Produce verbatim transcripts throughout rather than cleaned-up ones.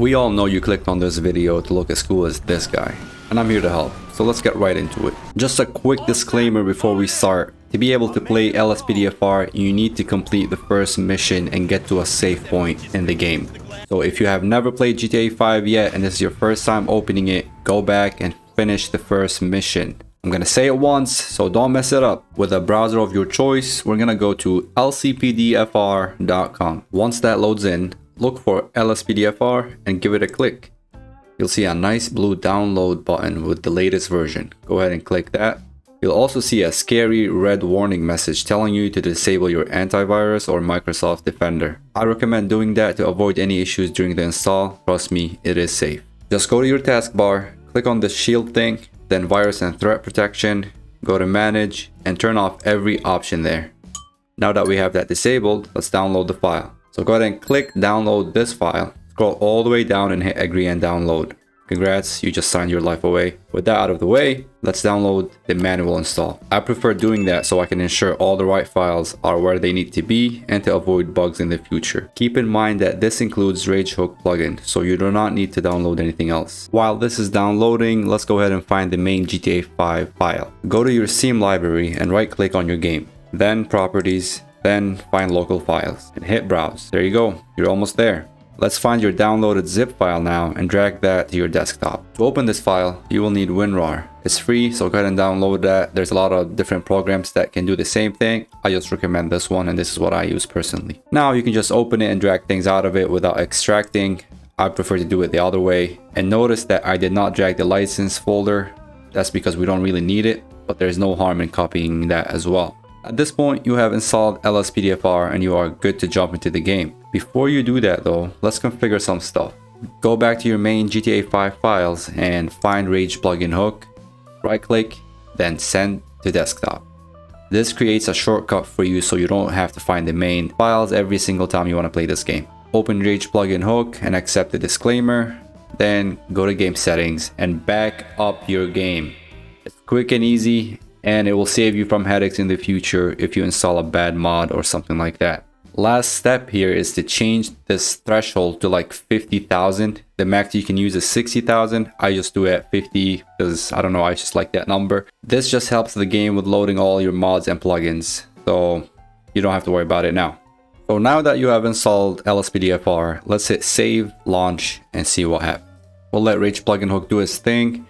We all know you clicked on this video to look as cool as this guy, and I'm here to help, so let's get right into it. Just a quick disclaimer before we start. To be able to play L S P D F R, you need to complete the first mission and get to a safe point in the game. So if you have never played G T A five yet and this is your first time opening it, go back and finish the first mission. I'm gonna say it once, so don't mess it up. With a browser of your choice, we're gonna go to L C P D F R dot com. Once that loads in, look for L S P D F R and give it a click. You'll see a nice blue download button with the latest version. Go ahead and click that. You'll also see a scary red warning message telling you to disable your antivirus or Microsoft Defender. I recommend doing that to avoid any issues during the install. Trust me, it is safe. Just go to your taskbar, click on the shield thing, then virus and threat protection, go to manage and turn off every option there. Now that we have that disabled, let's download the file. So go ahead and click download this file, scroll all the way down and hit agree and download. Congrats, you just signed your life away. With that out of the way, let's download the manual install. I prefer doing that so I can ensure all the right files are where they need to be and to avoid bugs in the future. Keep in mind that this includes Rage Hook plugin, so you do not need to download anything else. While this is downloading, let's go ahead and find the main G T A five file. Go to your Steam library and right click on your game, then properties, then find local files and hit browse. There you go, you're almost there. Let's find your downloaded zip file now and drag that to your desktop. To open this file, you will need WinRAR. It's free, so go ahead and download that. There's a lot of different programs that can do the same thing. I just recommend this one, and this is what I use personally. Now you can just open it and drag things out of it without extracting. I prefer to do it the other way. And notice that I did not drag the license folder. That's because we don't really need it, but there's no harm in copying that as well. At this point, you have installed L S P D F R and you are good to jump into the game. Before you do that though, let's configure some stuff. Go back to your main G T A five files and find Rage Plugin Hook, right click, then send to desktop. This creates a shortcut for you so you don't have to find the main files every single time you want to play this game. Open Rage Plugin Hook and accept the disclaimer, then go to game settings and back up your game. It's quick and easy, and it will save you from headaches in the future if you install a bad mod or something like that. Last step here is to change this threshold to like fifty thousand. The max you can use is sixty thousand. I just do it at fifty because I don't know, I just like that number. This just helps the game with loading all your mods and plugins, so you don't have to worry about it now. So now that you have installed L S P D F R, let's hit save, launch, and see what happens. We'll let Rage Plugin Hook do its thing.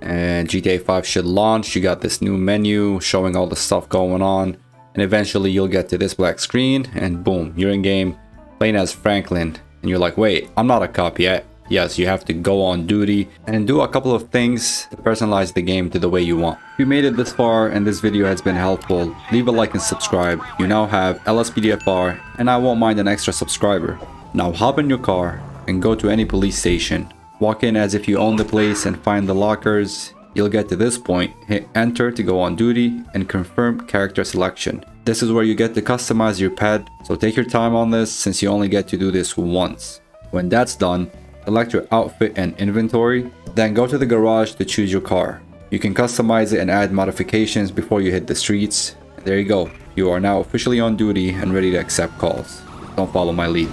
And G T A five should launch. You got this new menu showing all the stuff going on, and eventually you'll get to this black screen and boom, you're in game playing as Franklin, and you're like, wait, I'm not a cop yet. Yes, you have to go on duty and do a couple of things to personalize the game to the way you want. If you made it this far and this video has been helpful, leave a like and subscribe. You now have L S P D F R, and I won't mind an extra subscriber. Now hop in your car and go to any police station. Walk in as if you own the place and find the lockers. You'll get to this point, hit enter to go on duty and confirm character selection. This is where you get to customize your pet, so take your time on this since you only get to do this once. When that's done, select your outfit and inventory, then go to the garage to choose your car. You can customize it and add modifications before you hit the streets. There you go, you are now officially on duty and ready to accept calls. Don't follow my lead.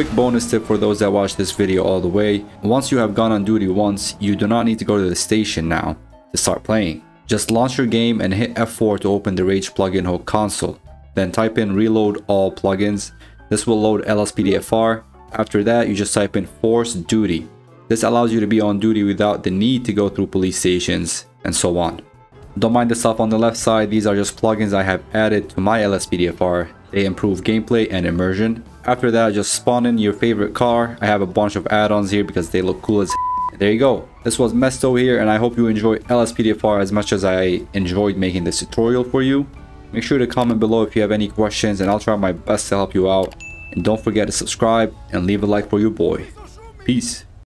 Quick bonus tip for those that watch this video all the way. Once you have gone on duty once, you do not need to go to the station now to start playing. Just launch your game and hit F four to open the Rage Plugin Hook console. Then type in reload all plugins. This will load L S P D F R. After that, you just type in force duty. This allows you to be on duty without the need to go through police stations and so on. Don't mind the stuff on the left side, these are just plugins I have added to my L S P D F R. They improve gameplay and immersion. After that, just spawn in your favorite car. I have a bunch of add-ons here because they look cool as hell. There you go. This was Mesto here, and I hope you enjoyed L S P D F R as much as I enjoyed making this tutorial for you. Make sure to comment below if you have any questions, and I'll try my best to help you out. And don't forget to subscribe and leave a like for your boy. Peace.